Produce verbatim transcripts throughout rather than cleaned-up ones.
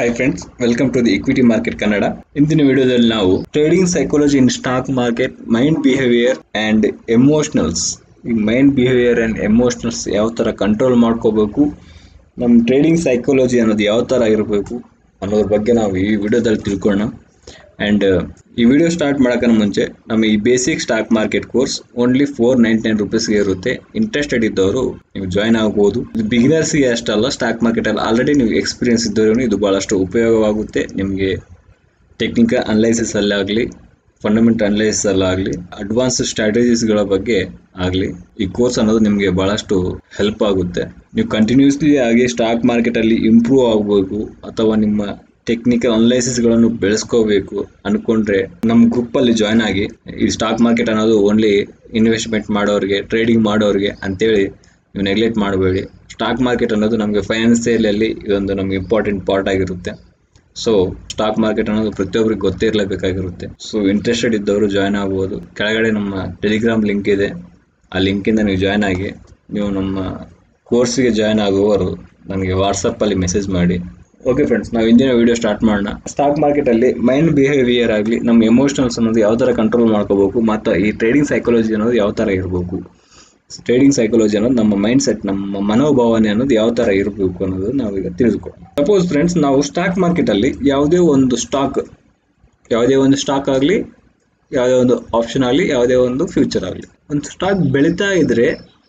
Hi friends, welcome to the Equity Market Kannada. In this video, now trading psychology in stock market, mind behavior and emotionals. Mind behavior and emotionals, how to control markobeku. Nam trading psychology and how to irbeku. Another bagge na we video dal tilkona. And uh, ಈ video start ಮಾಡಕನ ಮುಂಚೆ ನಮ್ಮ ಈ basic stock market course only four ninety-nine ರೂಪಾಯಿ ಗೆ ಇರುತ್ತೆ. Interested ಇದ್ದವರು ನೀವು ಜಾಯಿನ್ ಆಗಬಹುದು. ಇದು ಬಿಗಿನರ್ಸ್ ಗೆ ಅಷ್ಟಲ್ಲ, ಸ್ಟಾಕ್ ಮಾರ್ಕೆಟ್ ಅಲ್ಲಿ ಆಲ್ರೆಡಿ ನೀವು ಎಕ್ಸ್‌ಪೀರಿಯನ್ಸ್ ಇದ್ದವರಿಗೆ ಇದು ಬಹಳಷ್ಟು ಉಪಯೋಗವಾಗುತ್ತೆ. ನಿಮಗೆ ಟೆಕ್ನಿಕಲ್ ಅನಲೈಸಿಸ್ ಅಲ್ಲಿ ಆಗಲಿ, ಫಂಡಮೆಂಟಲ್ ಅನಲೈಸಿಸ್ ಅಲ್ಲಿ ಆಗಲಿ, ಅಡ್ವಾನ್ಸ್ ಸ್ಟ್ರಾಟಜೀಸ್ ಗಳ ಬಗ್ಗೆ ಆಗಲಿ ಈ ಕೋರ್ಸ್ ಅನ್ನೋದು ನಿಮಗೆ ಬಹಳಷ್ಟು ಹೆಲ್ಪ್ ಆಗುತ್ತೆ. ನೀವು ಕಂಟಿನ್ಯೂಸ್ಲಿ ಆಗಿ ಸ್ಟಾಕ್ ಮಾರ್ಕೆಟ್ ಅಲ್ಲಿ ಇಂಪ್ರೂವ್ ಆಗಬೇಕು ಅಥವಾ ನಿಮ್ಮ Technical analysis galannu belesikobeku anukondre nam group alli join agi ee stock market anadu only investment madovrige trading madovrige ante heli you neglect madabedi stock market anadu namage financial alli idondu namage important part agirutte so stock market anadu prathiyobbarige gottiralebekagirutte so interested iddavaru join agabodu kelagade namma telegram link ide aa link inda ನೀವು join agi ನೀವು ನಮ್ಮ course ಗೆ join agovavaru namage whatsapp alli message ಮಾಡಿ Okay friends, now ಇಂದಿನ video start ಮಾಡೋಣ. Stock market ಅಲ್ಲಿ mind behaviour ಆಗಲಿ ನಮ್ಮ ಎಮೋಷನಲ್ಸ್ ಅನ್ನೋದು ಯಾವ ತರ ಕಂಟ್ರೋಲ್ ಮಾಡ್ಕೋಬೇಕು ಮತ್ತು ಈ ಟ್ರೇಡಿಂಗ್ ಸೈಕಾಲಜಿ ಅನ್ನೋದು ಯಾವ ತರ ಇರಬೇಕು. ಟ್ರೇಡಿಂಗ್ ಸೈಕಾಲಜಿ ಅನ್ನೋದು ನಮ್ಮ ಮೈಂಡ್ ಸೆಟ್, ನಮ್ಮ ಮನೋಭಾವನೆ ಅನ್ನೋದು ಯಾವ ತರ ಇರಬೇಕು ಅನ್ನೋದು ನಾವು ಈಗ ತಿಳಿದುಕೊಳ್ಳೋಣ. ಸಪೋಸ್ ಫ್ರೆಂಡ್ಸ್, ನಾವು ಸ್ಟಾಕ್ ಮಾರ್ಕೆಟ್ ಅಲ್ಲಿ ಯಾವುದೇ ಒಂದು ಸ್ಟಾಕ್ ಯಾವುದೇ ಒಂದು ಸ್ಟಾಕ್ ಆಗಲಿ, ಯಾವುದೇ ಒಂದು ಆಪ್ಷನ್ ಆಗಲಿ, ಯಾವುದೇ ಒಂದು ಫ್ಯೂಚರ್ ಆಗಲಿ, ಒಂದು ಸ್ಟಾಕ್ ಬೆಳೀತಾ ಇದ್ರೆ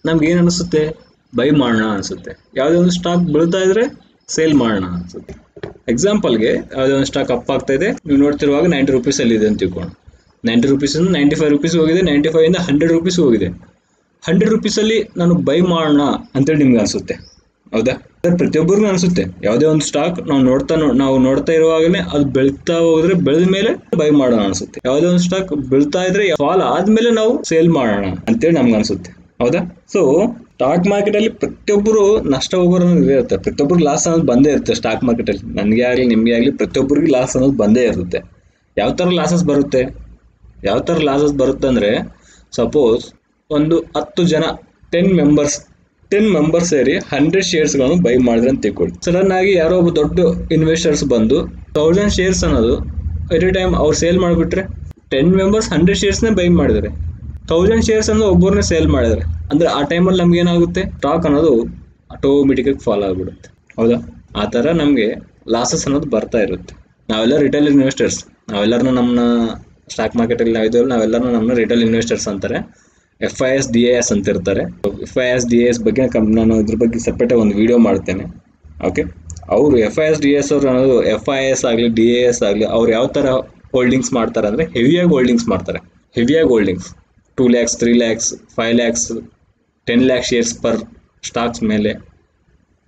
ನಮ್ಗೆ ಏನು ಅನಿಸುತ್ತೆ? ಬೈ ಮಾಡೋಣ ಅನಿಸುತ್ತೆ. ಯಾವುದೇ ಒಂದು ಸ್ಟಾಕ್ ಬೆಳೀತಾ ಇದ್ರೆ ಸೇಲ್ ಮಾಡೋಣ ಅನ್ಸುತ್ತೆ. ಎಕ್ಸಾಂಪಲ್ಗೆ ಯಾವುದೇ ಒಂದು ಸ್ಟಾಕ್ ಅಪ್ ಆಗ್ತಾ ಇದೆ, ನೀವು ನೋಡ್ತಿರುವಾಗ ನೈಂಟಿ ರುಪೀಸ್ ಅಲ್ಲಿ ಇದೆ ಅಂತ ತಿಳ್ಕೊಂಡು, ನೈಂಟಿ ರುಪೀಸಿಂದ ನೈಂಟಿ ಫೈವ್ ರುಪೀಸ್ ಹೋಗಿದೆ, ನೈಂಟಿ ಫೈವ್ ಇಂದ ಹಂಡ್ರೆಡ್ ರುಪೀಸ್ ಹೋಗಿದೆ. ಹಂಡ್ರೆಡ್ ರುಪೀಸಲ್ಲಿ ನಾನು ಬೈ ಮಾಡೋಣ ಅಂತೇಳಿ ನಿಮ್ಗೆ ಅನಿಸುತ್ತೆ, ಹೌದಾ? ಅದ್ರ ಪ್ರತಿಯೊಬ್ಬರಿಗೂ ಅನಿಸುತ್ತೆ. ಯಾವುದೇ ಒಂದು ಸ್ಟಾಕ್ ನಾವು ನೋಡ್ತಾ ನಾವು ನೋಡ್ತಾ ಇರುವಾಗಲೇ ಅದು ಬೆಳೀತಾ ಹೋದ್ರೆ ಬೆಳೆದ ಮೇಲೆ ಬೈ ಮಾಡೋಣ ಅನಿಸುತ್ತೆ. ಯಾವುದೇ ಒಂದು ಸ್ಟಾಕ್ ಬೆಳೀತಾ ಇದ್ರೆ ಫಾಲ್ ಆದ್ಮೇಲೆ ನಾವು ಸೇಲ್ ಮಾಡೋಣ ಅಂತೇಳಿ ನಮ್ಗೆ ಅನಿಸುತ್ತೆ, ಹೌದಾ? ಸೊ ಸ್ಟಾಕ್ ಮಾರ್ಕೆಟಲ್ಲಿ ಪ್ರತಿಯೊಬ್ಬರು ನಷ್ಟ ಹೋಗೋರು ಇದೇ ಇರುತ್ತೆ, ಪ್ರತಿಯೊಬ್ಬರು ಲಾಸ್ ಅನ್ನೋದು ಬಂದೇ ಇರುತ್ತೆ. ಸ್ಟಾಕ್ ಮಾರ್ಕೆಟಲ್ಲಿ ನನಗೆ ಆಗಲಿ ನಿಮಗೆ ಆಗಲಿ ಪ್ರತಿಯೊಬ್ಬರಿಗೆ ಲಾಸ್ ಅನ್ನೋದು ಬಂದೇ ಇರುತ್ತೆ. ಯಾವ ಥರ ಲಾಸಸ್ ಬರುತ್ತೆ? ಯಾವ ಥರ ಲಾಸಸ್ ಬರುತ್ತೆ ಅಂದರೆ, ಸಪೋಸ್ ಒಂದು ಹತ್ತು ಜನ ಟೆನ್ ಮೆಂಬರ್ಸ್ ಟೆನ್ ಮೆಂಬರ್ಸ್ ಸೇರಿ ಹಂಡ್ರೆಡ್ ಶೇರ್ಸ್ಗಳನ್ನು ಬೈ ಮಾಡಿದ್ರೆ ಅಂತ ತಿಳ್ಕೊಳ್ಳಿ. ಸಡನ್ ಆಗಿ ಯಾರೋ ಒಬ್ಬ ದೊಡ್ಡ ಇನ್ವೆಸ್ಟರ್ಸ್ ಬಂದು ತೌಸಂಡ್ ಶೇರ್ಸ್ ಅನ್ನೋದು ಎಟ್ ಎ ಟೈಮ್ ಅವ್ರು ಸೇಲ್ ಮಾಡಿಬಿಟ್ರೆ, ಟೆನ್ ಮೆಂಬರ್ಸ್ ಹಂಡ್ರೆಡ್ ಶೇರ್ಸ್ನೇ ಬೈ ಮಾಡಿದರೆ, ತೌಸಂಡ್ ಶೇರ್ಸ್ ಅಂದ್ರೆ ಒಬ್ಬರನ್ನೇ ಸೇಲ್ ಮಾಡಿದ್ರೆ, ಅಂದ್ರೆ ಆ ಟೈಮಲ್ಲಿ ನಮ್ಗೆ ಏನಾಗುತ್ತೆ? ಸ್ಟಾಕ್ ಅನ್ನೋದು ಆಟೋಮೆಟಿಕಾಗಿ ಫಾಲೋ ಆಗಿಬಿಡುತ್ತೆ, ಹೌದಾ? ಆ ಥರ ನಮಗೆ ಲಾಸಸ್ ಅನ್ನೋದು ಬರ್ತಾ ಇರುತ್ತೆ. ನಾವೆಲ್ಲ ರಿಟೇಲ್ ಇನ್ವೆಸ್ಟರ್ಸ್, ನಾವೆಲ್ಲರೂ ನಮ್ಮ ಸ್ಟಾಕ್ ಮಾರ್ಕೆಟಲ್ಲಿ ನಾವಿದ್ದೇವೆ, ನಾವೆಲ್ಲರೂ ನಮ್ಮ ರಿಟೇಲ್ ಇನ್ವೆಸ್ಟರ್ಸ್ ಅಂತಾರೆ. F I S D A S ಅಂತಿರ್ತಾರೆ. F I S D A S ಬಗ್ಗೆ ಕಂಪ್ ನಾನು ಇದ್ರ ಬಗ್ಗೆ ಸಪ್ರೇಟಾಗಿ ಒಂದು ವಿಡಿಯೋ ಮಾಡ್ತೇನೆ, ಓಕೆ? ಅವರು F I S D S ಅವರು ಅನ್ನೋದು ಎಫ್ ಐ ಎಸ್ ಆಗಲಿ ಡಿ ಎ ಎಸ್ ಆಗಲಿ ಅವ್ರು ಯಾವ ಥರ ಹೋಲ್ಡಿಂಗ್ಸ್ ಮಾಡ್ತಾರೆ ಅಂದರೆ ಹೆವಿಯಾಗಿ ಹೋಲ್ಡಿಂಗ್ಸ್ ಮಾಡ್ತಾರೆ. ಹೆವಿಯಾಗಿ holdings two lakhs, three lakhs, five lakhs, ten lakh shares per stocks ಮೇಲೆ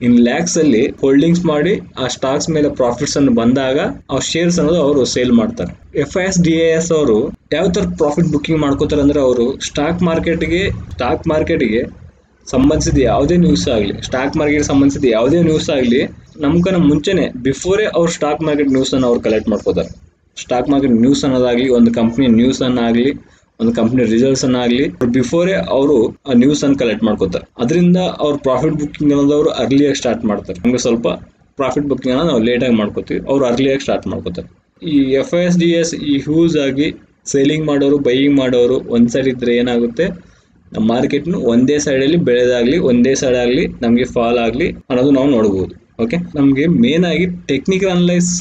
ಇನ್ ಲ್ಯಾಕ್ಸಲ್ಲಿ ಹೋಲ್ಡಿಂಗ್ಸ್ ಮಾಡಿ ಆ ಸ್ಟಾಕ್ಸ್ ಮೇಲೆ ಪ್ರಾಫಿಟ್ಸ್ ಅನ್ನು ಬಂದಾಗ ಆ ಶೇರ್ಸ್ ಅನ್ನೋದು ಅವರು ಸೇಲ್ ಮಾಡ್ತಾರೆ. F I S D A S ಅವರು ಯಾವ ಥರ ಪ್ರಾಫಿಟ್ ಬುಕ್ಕಿಂಗ್ ಮಾಡ್ಕೋತಾರೆ ಅಂದರೆ, ಅವರು ಸ್ಟಾಕ್ ಮಾರ್ಕೆಟ್ಗೆ ಸ್ಟಾಕ್ ಮಾರ್ಕೆಟ್ಗೆ ಸಂಬಂಧಿಸಿದ ಯಾವುದೇ ನ್ಯೂಸ್ ಆಗಲಿ, ಸ್ಟಾಕ್ ಮಾರ್ಕೆಟ್ಗೆ ಸಂಬಂಧಿಸಿದ ಯಾವುದೇ ನ್ಯೂಸ್ ಆಗಲಿ ನಮ್ಕನ ಮುಂಚೆನೇ ಬಿಫೋರೇ ಅವ್ರು ಸ್ಟಾಕ್ ಮಾರ್ಕೆಟ್ ನ್ಯೂಸನ್ನು ಅವ್ರು ಕಲೆಕ್ಟ್ ಮಾಡ್ಕೋತಾರೆ. ಸ್ಟಾಕ್ ಮಾರ್ಕೆಟ್ ನ್ಯೂಸ್ ಅನ್ನೋದಾಗಲಿ, ಒಂದು ಕಂಪ್ನಿಯ ನ್ಯೂಸನ್ನಾಗಲಿ, ಒಂದು ಕಂಪ್ನಿ ರಿಸಲ್ಟ್ಸ್ ಅನ್ನಾಗಲಿ ಬಿಫೋರೇ ಅವರು ಆ ನ್ಯೂಸ್ ಅನ್ನು ಕಲೆಕ್ಟ್ ಮಾಡ್ಕೋತಾರೆ. ಅದರಿಂದ ಅವ್ರ ಪ್ರಾಫಿಟ್ ಬುಕ್ಕಿಂಗ್ ಅನ್ನೋದು ಅವರು ಅರ್ಲಿಯಾಗಿ ಸ್ಟಾರ್ಟ್ ಮಾಡ್ತಾರೆ. ನಮಗೆ ಸ್ವಲ್ಪ ಪ್ರಾಫಿಟ್ ಬುಕ್ಕಿಂಗ್ ಅನ್ನೋದು ನಾವು ಲೇಟಾಗಿ ಮಾಡ್ಕೋತೀವಿ, ಅವ್ರು ಅರ್ಲಿಯಾಗಿ ಸ್ಟಾರ್ಟ್ ಮಾಡ್ಕೋತಾರೆ. ಈ F I S D S ಈ ಹ್ಯೂಸ್ ಆಗಿ ಸೇಲಿಂಗ್ ಮಾಡೋರು ಬೈಯಿಂಗ್ ಮಾಡೋರು ಒಂದು ಸೈಡ್ ಇದ್ದರೆ ಏನಾಗುತ್ತೆ? ನಮ್ಮ ಮಾರ್ಕೆಟ್ನು ಒಂದೇ ಸೈಡಲ್ಲಿ ಬೆಳೆದಾಗಲಿ ಒಂದೇ ಸೈಡ್ ಆಗಲಿ ನಮಗೆ ಫಾಲ್ ಆಗಲಿ ಅನ್ನೋದು ನಾವು ನೋಡ್ಬೋದು, ಓಕೆ? ನಮಗೆ ಮೇನ್ ಆಗಿ ಟೆಕ್ನಿಕಲ್ ಅನಲೈಸ್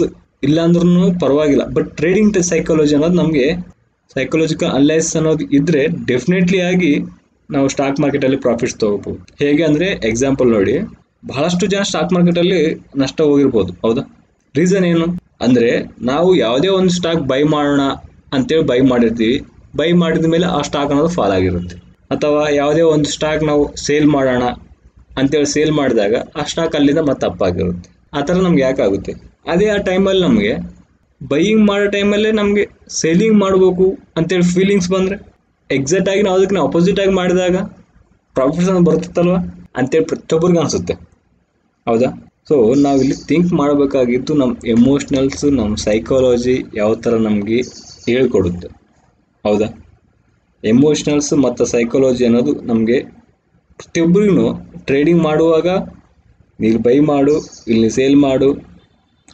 ಇಲ್ಲಾಂದ್ರೂ ಪರವಾಗಿಲ್ಲ, ಬಟ್ ಟ್ರೇಡಿಂಗ್ ಸೈಕಾಲಜಿ ಅನ್ನೋದು ನಮಗೆ ಸೈಕಲಾಜಿಕಲ್ ಅನಲೈಸಿಸ್ ಅನ್ನೋದು ಇದ್ದರೆ ಡೆಫಿನೆಟ್ಲಿ ಆಗಿ ನಾವು ಸ್ಟಾಕ್ ಮಾರ್ಕೆಟಲ್ಲಿ ಪ್ರಾಫಿಟ್ಸ್ ತೊಗೋಬೋದು. ಹೇಗೆ ಅಂದರೆ, ಎಕ್ಸಾಂಪಲ್ ನೋಡಿ, ಬಹಳಷ್ಟು ಜನ ಸ್ಟಾಕ್ ಮಾರ್ಕೆಟಲ್ಲಿ ನಷ್ಟ ಹೋಗಿರ್ಬೋದು, ಹೌದಾ? ರೀಸನ್ ಏನು ಅಂದರೆ, ನಾವು ಯಾವುದೇ ಒಂದು ಸ್ಟಾಕ್ ಬೈ ಮಾಡೋಣ ಅಂತೇಳಿ ಬೈ ಮಾಡಿರ್ತೀವಿ, ಬೈ ಮಾಡಿದ ಮೇಲೆ ಆ ಸ್ಟಾಕ್ ಅನ್ನೋದು ಫಾಲ್ ಆಗಿರುತ್ತೆ. ಅಥವಾ ಯಾವುದೇ ಒಂದು ಸ್ಟಾಕ್ ನಾವು ಸೇಲ್ ಮಾಡೋಣ ಅಂತೇಳಿ ಸೇಲ್ ಮಾಡಿದಾಗ ಆ ಸ್ಟಾಕ್ ಅಲ್ಲಿಂದ ಮತ್ತೆ ಅಪ್ ಆಗಿರುತ್ತೆ. ಆ ಥರ ನಮ್ಗೆ ಯಾಕಾಗುತ್ತೆ? ಅದೇ ಆ ಟೈಮಲ್ಲಿ ನಮಗೆ ಬೈಯಿಂಗ್ ಮಾಡೋ ಟೈಮಲ್ಲೇ ನಮಗೆ ಸೇಲಿಂಗ್ ಮಾಡಬೇಕು ಅಂತೇಳಿ ಫೀಲಿಂಗ್ಸ್ ಬಂದರೆ, ಎಕ್ಸಾಕ್ಟಾಗಿ ನಾವು ಅದಕ್ಕೆ ನಾವು ಅಪೋಸಿಟಾಗಿ ಮಾಡಿದಾಗ ಪ್ರಾಫಿಟ್ಸ್ ಅನ್ನೋದು ಬರ್ತಿತ್ತಲ್ವ ಅಂತೇಳಿ ಪ್ರತಿಯೊಬ್ಬರಿಗೂ ಅನಿಸುತ್ತೆ, ಹೌದಾ? ಸೊ ನಾವಿಲ್ಲಿ ಥಿಂಕ್ ಮಾಡಬೇಕಾಗಿದ್ದು ನಮ್ಮ ಎಮೋಷ್ನಲ್ಸು ನಮ್ಮ ಸೈಕಾಲಜಿ ಯಾವ ಥರ ನಮಗೆ ಹೇಳ್ಕೊಡುತ್ತೆ, ಹೌದಾ? ಎಮೋಷ್ನಲ್ಸು ಮತ್ತು ಸೈಕಾಲಜಿ ಅನ್ನೋದು ನಮಗೆ ಪ್ರತಿಯೊಬ್ಬರಿಗೂ ಟ್ರೇಡಿಂಗ್ ಮಾಡುವಾಗ ಇಲ್ಲಿ ಬೈ ಮಾಡು, ಇಲ್ಲಿ ಸೇಲ್ ಮಾಡು,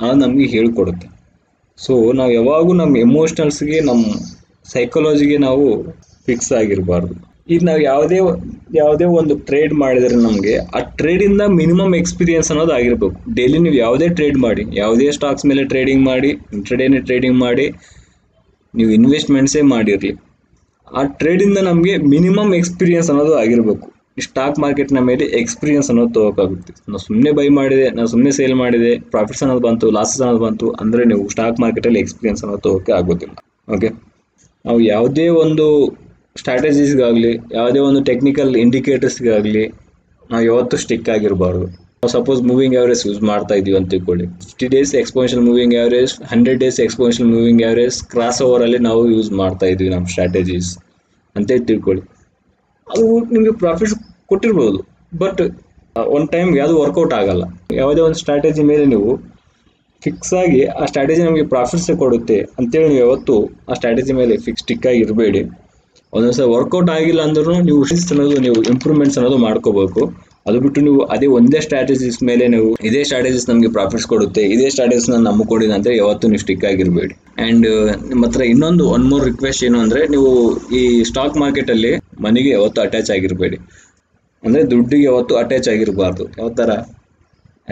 ಅದು ನಮಗೆ ಹೇಳಿಕೊಡುತ್ತೆ. ಸೊ ನಾವು ಯಾವಾಗೂ ನಮ್ಮ ಎಮೋಷನಲ್ಸ್ಗೆ ನಮ್ಮ ಸೈಕಾಲಜಿಗೆ ನಾವು ಫಿಕ್ಸ್ ಆಗಿರಬಾರ್ದು. ಈಗ ನಾವು ಯಾವುದೇ ಯಾವುದೇ ಒಂದು ಟ್ರೇಡ್ ಮಾಡಿದರೆ ನಮಗೆ ಆ ಟ್ರೇಡಿಂದ ಮಿನಿಮಮ್ ಎಕ್ಸ್ಪೀರಿಯನ್ಸ್ ಅನ್ನೋದು ಆಗಿರಬೇಕು. ಡೈಲಿ ನೀವು ಯಾವುದೇ ಟ್ರೇಡ್ ಮಾಡಿ, ಯಾವುದೇ ಸ್ಟಾಕ್ಸ್ ಮೇಲೆ ಟ್ರೇಡಿಂಗ್ ಮಾಡಿ, ಇಂಟ್ರಡೇನೇ ಟ್ರೇಡಿಂಗ್ ಮಾಡಿ, ನೀವು ಇನ್ವೆಸ್ಟ್ಮೆಂಟ್ಸೇ ಮಾಡಿರಲಿ, ಆ ಟ್ರೇಡಿಂದ ನಮಗೆ ಮಿನಿಮಮ್ ಎಕ್ಸ್ಪೀರಿಯನ್ಸ್ ಅನ್ನೋದು ಆಗಿರಬೇಕು. ಸ್ಟಾಕ್ ಮಾರ್ಕೆಟ್ನ ಮೇಲೆ ಎಕ್ಸ್ಪೀರಿಯನ್ಸ್ ಅನ್ನೋದು ತೊಗೋಕಾಗುತ್ತೆ. ನಾವು ಸುಮ್ಮನೆ ಬೈ ಮಾಡಿದೆ, ನಾವು ಸುಮ್ಮನೆ ಸೇಲ್ ಮಾಡಿದೆ, ಪ್ರಾಫಿಟ್ಸ್ ಅನ್ನೋದು ಬಂತು, ಲಾಸಸ್ ಅನ್ನೋದು ಬಂತು ಅಂದರೆ ನೀವು ಸ್ಟಾಕ್ ಮಾರ್ಕೆಟಲ್ಲಿ ಎಕ್ಸ್ಪೀರಿಯನ್ಸ್ ಅನ್ನೋದು ತೊಗೋಕೆ ಆಗೋದಿಲ್ಲ. ಓಕೆ, ನಾವು ಯಾವುದೇ ಒಂದು ಸ್ಟ್ರಾಟಜೀಸ್ಗಾಗಲಿ, ಯಾವುದೇ ಒಂದು ಟೆಕ್ನಿಕಲ್ ಇಂಡಿಕೇಟರ್ಸ್ಗಾಗಲಿ ನಾವು ಯಾವತ್ತೂ ಸ್ಟಿಕ್ ಆಗಿರಬಾರ್ದು. ನಾವು ಸಪೋಸ್ ಮೂವಿಂಗ್ ಆ್ಯಾವ್ರೇಜ್ ಯೂಸ್ ಮಾಡ್ತಾ ಇದ್ದೀವಿ ಅಂತ ತಿಳ್ಕೊಳ್ಳಿ. Fifty days exponential moving average, hundred days exponential moving average, cross ಓವರಲ್ಲಿ ನಾವು ಯೂಸ್ ಮಾಡ್ತಾ ಇದ್ದೀವಿ ನಮ್ಮ ಸ್ಟ್ರಾಟಜೀಸ್ ಅಂತ ತಿಳ್ಕೊಳ್ಳಿ. ಅದು ನಿಮಗೆ ಪ್ರಾಫಿಟ್ ಕೊಟ್ಟಿರ್ಬೋದು, ಬಟ್ ಒನ್ ಟೈಮ್ ಯಾವುದು ವರ್ಕೌಟ್ ಆಗಲ್ಲ. ಯಾವುದೇ ಒಂದು ಸ್ಟ್ರಾಟಜಿ ಮೇಲೆ ನೀವು ಫಿಕ್ಸ್ ಆಗಿ ಆ ಸ್ಟ್ರಾಟಜಿ ನಮಗೆ ಪ್ರಾಫಿಟ್ಸೇ ಕೊಡುತ್ತೆ ಅಂತೇಳಿ ನೀವು ಯಾವತ್ತು ಆ ಸ್ಟ್ರಾಟಜಿ ಮೇಲೆ ಫಿಕ್ಸ್ ಸ್ಟಿಕ್ ಆಗಿರಬೇಡಿ. ಒಂದೊಂದು ಸಲ ವರ್ಕೌಟ್ ಆಗಿಲ್ಲ ಅಂದ್ರೂ ನೀವು ಶಿಸ್ತು ಅನ್ನೋದು, ನೀವು ಇಂಪ್ರೂವ್ಮೆಂಟ್ಸ್ ಅನ್ನೋದು ಮಾಡ್ಕೋಬೇಕು. ಅದು ಬಿಟ್ಟು ನೀವು ಅದೇ ಒಂದೇ ಸ್ಟ್ರಾಟಜೀಸ್ ಮೇಲೆ ನೀವು ಇದೇ ಸ್ಟ್ರಾಟಜೀಸ್ ನಮಗೆ ಪ್ರಾಫಿಟ್ಸ್ ಕೊಡುತ್ತೆ, ಇದೇ ಸ್ಟ್ರಾಟಜೀಸ್ ನಾನು ನಂಬಿಕೊಂಡಿದ್ದೆ ಅಂತ ಯಾವತ್ತೂ ನೀವು ಸ್ಟಿಕ್ ಆಗಿರಬೇಡಿ. ಆ್ಯಂಡ್ ನಿಮ್ಮ ಹತ್ರ ಇನ್ನೊಂದು ಒನ್ ಮೋರ್ ರಿಕ್ವೆಸ್ಟ್ ಏನು ಅಂದರೆ, ನೀವು ಈ ಸ್ಟಾಕ್ ಮಾರ್ಕೆಟಲ್ಲಿ ಮನೆಗೆ ಯಾವತ್ತೂ ಅಟ್ಯಾಚ್ ಆಗಿರಬೇಡಿ. ಅಂದರೆ ದುಡ್ಡಿಗೆ ಯಾವತ್ತೂ ಅಟ್ಯಾಚ್ ಆಗಿರಬಾರ್ದು. ಯಾವ ಥರ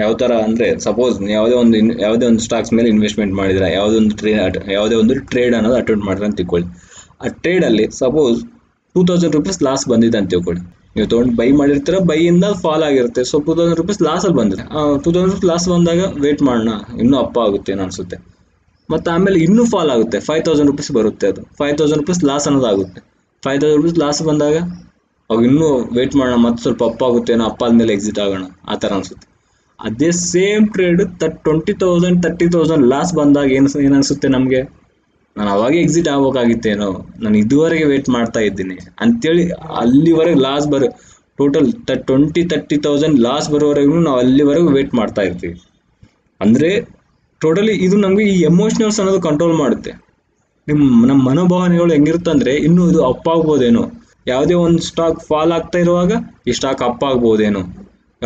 ಯಾವ ಥರ ಅಂದರೆ, ಸಪೋಸ್ ಯಾವುದೇ ಒಂದು ಇನ್ ಯಾವುದೇ ಒಂದು ಸ್ಟಾಕ್ಸ್ ಮೇಲೆ ಇನ್ವೆಸ್ಟ್ಮೆಂಟ್ ಮಾಡಿದ್ರೆ, ಯಾವುದೇ ಒಂದು ಟ್ರೇ ಯಾವುದೇ ಒಂದು ಟ್ರೇಡ್ ಅನ್ನೋದು ಅಟೆಂಡ್ ಮಾಡಿದ್ರೆ ಅಂತ ತಿಳ್ಕೊಳ್ಳಿ. ಆ ಟ್ರೇಡಲ್ಲಿ suppose two thousand rupees loss ಬಂದಿದೆ ಅಂತ ತಿಳ್ಕೊಳ್ಳಿ. ನೀವು ತೊಗೊಂಡು ಬೈ ಮಾಡಿರ್ತೀರ, ಬೈಯಿಂದ ಫಾಲ್ ಆಗಿರುತ್ತೆ. ಸೊ ಟೂ ತೌಸಂಡ್ ರುಪೀಸ್ ಲಾಸಲ್ಲಿ ಬಂದಿದೆ. ಟೂ ತೌಸಂಡ್ ರುಪೀಸ್ ಲಾಸ್ ಬಂದಾಗ ವೇಟ್ ಮಾಡೋಣ, ಇನ್ನೂ ಅಪ್ಪ ಆಗುತ್ತೆ ಅನಿಸುತ್ತೆ. ಮತ್ತು ಆಮೇಲೆ ಇನ್ನೂ ಫಾಲ್ ಆಗುತ್ತೆ, ಫೈವ್ ತೌಸಂಡ್ ರುಪೀಸ್ ಬರುತ್ತೆ. ಅದು ಫೈವ್ ತೌಸಂಡ್ ರುಪೀಸ್ ಲಾಸ್ ಅನ್ನೋದಾಗುತ್ತೆ. ಫೈವ್ ತೌಸಂಡ್ ರುಪೀಸ್ ಲಾಸ್ ಬಂದಾಗ ಅವಾಗ ಇನ್ನೂ ವೇಟ್ ಮಾಡೋಣ, ಮತ್ತು ಸ್ವಲ್ಪ ಅಪ್ಪ ಆಗುತ್ತೇನೋ, ಅಪ್ಪ ಆದಮೇಲೆ ಎಕ್ಸಿಟ್ ಆಗೋಣ, ಆ ಥರ ಅನಿಸುತ್ತೆ. ಅದೇ same trade that twenty thousand thirty thousand loss ಬಂದಾಗ ಏನು ಏನು ಅನಿಸುತ್ತೆ ನಮಗೆ, ನಾನು ಅವಾಗೇ ಎಕ್ಸಿಟ್ ಆಗಬೇಕಾಗಿತ್ತೇನೋ, ನಾನು ಇದುವರೆಗೆ ವೇಟ್ ಮಾಡ್ತಾ ಇದ್ದೀನಿ ಅಂಥೇಳಿ ಅಲ್ಲಿವರೆಗೆ ಲಾಸ್ ಬರೋ ಟೋಟಲ್ ತ ಟ್ವೆಂಟಿ ತರ್ಟಿ ತೌಸಂಡ್ ಲಾಸ್ ಬರೋವರೆಗೂ ನಾವು ಅಲ್ಲಿವರೆಗೂ ವೇಟ್ ಮಾಡ್ತಾ ಇರ್ತೀವಿ. ಅಂದರೆ ಟೋಟಲಿ ಇದು ನಮಗೆ ಈ ಎಮೋಷ್ನಲ್ಸ್ ಅನ್ನೋದು ಕಂಟ್ರೋಲ್ ಮಾಡುತ್ತೆ. ನಿಮ್ಮ ನಮ್ಮ ಮನೋಭಾವನೆಗಳು ಹೆಂಗಿರುತ್ತೆ ಅಂದರೆ, ಇನ್ನೂ ಇದು ಅಪ್ ಆಗ್ಬೋದೇನೋ, ಯಾವುದೇ ಒಂದು ಸ್ಟಾಕ್ ಫಾಲ್ ಆಗ್ತಾ ಇರುವಾಗ ಈ ಸ್ಟಾಕ್ ಅಪ್ ಆಗ್ಬೋದೇನೋ,